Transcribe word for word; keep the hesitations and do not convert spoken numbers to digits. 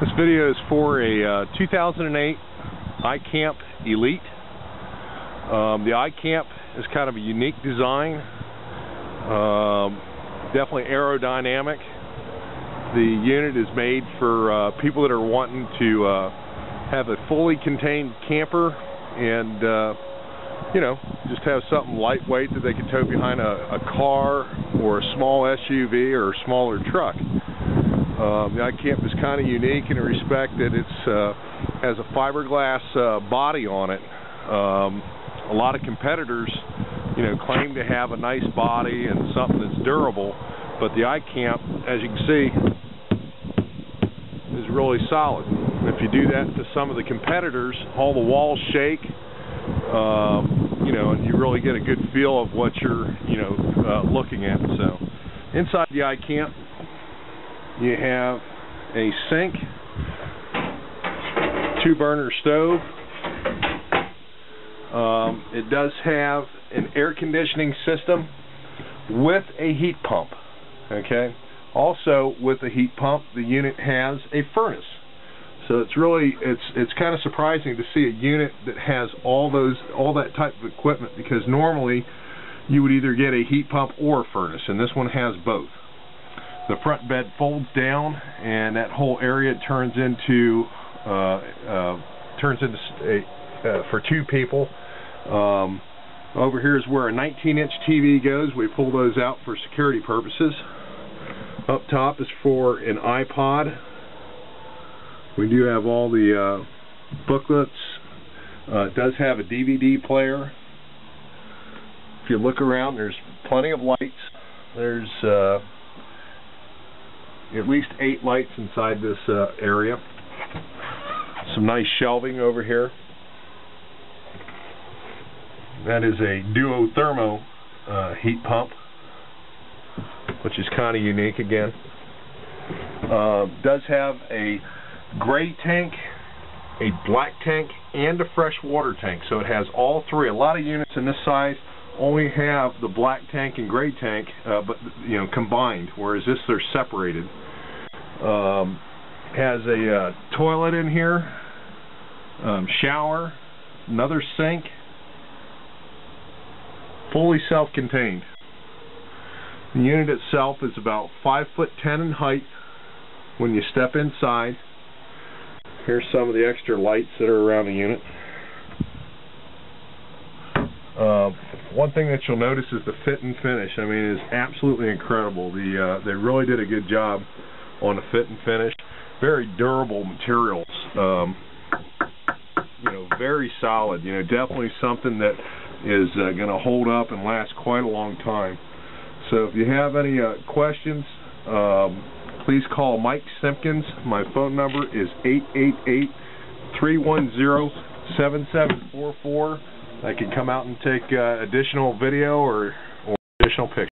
This video is for a uh, two thousand eight iCamp Elite. Um, the iCamp is kind of a unique design, um, definitely aerodynamic. The unit is made for uh, people that are wanting to uh, have a fully contained camper and uh, you know, just have something lightweight that they can tow behind a, a car or a small S U V or a smaller truck. Um, the iCamp is kind of unique in the respect that it's uh, has a fiberglass uh, body on it. Um, a lot of competitors, you know, claim to have a nice body and something that's durable, but the iCamp, as you can see, is really solid. If you do that to some of the competitors, all the walls shake, um, you know, and you really get a good feel of what you're, you know, uh, looking at. So, inside the iCamp, you have a sink, two burner stove. Um, it does have an air conditioning system with a heat pump. Okay. Also with a heat pump, the unit has a furnace. So it's really it's it's kind of surprising to see a unit that has all those all that type of equipment, because normally you would either get a heat pump or a furnace, and this one has both. The front bed folds down, and that whole area turns into uh, uh, turns into a, uh, for two people. Um, over here is where a nineteen inch T V goes. We pull those out for security purposes. Up top is for an iPod. We do have all the uh, booklets. Uh, it does have a D V D player. If you look around, there's plenty of lights. There's uh, at least eight lights inside this uh, area. Some nice shelving over here. That is a duothermo uh, heat pump, which is kind of unique again. Uh, does have a gray tank, a black tank, and a fresh water tank, so it has all three. A lot of units in this size only have the black tank and gray tank, uh, but you know, combined. Whereas this, they're separated. Um, has a uh, toilet in here, um, shower, another sink. Fully self-contained. The unit itself is about five foot ten in height. When you step inside, here's some of the extra lights that are around the unit. Uh, one thing that you'll notice is the fit and finish. I mean, it is absolutely incredible. The uh, they really did a good job on the fit and finish. Very durable materials. Um, you know, very solid. You know, definitely something that is uh, going to hold up and last quite a long time. So, if you have any uh, questions, um, please call Mike Simpkins. My phone number is eight eight eight, three one zero, seven seven four four. I can come out and take uh, additional video or, or additional pictures.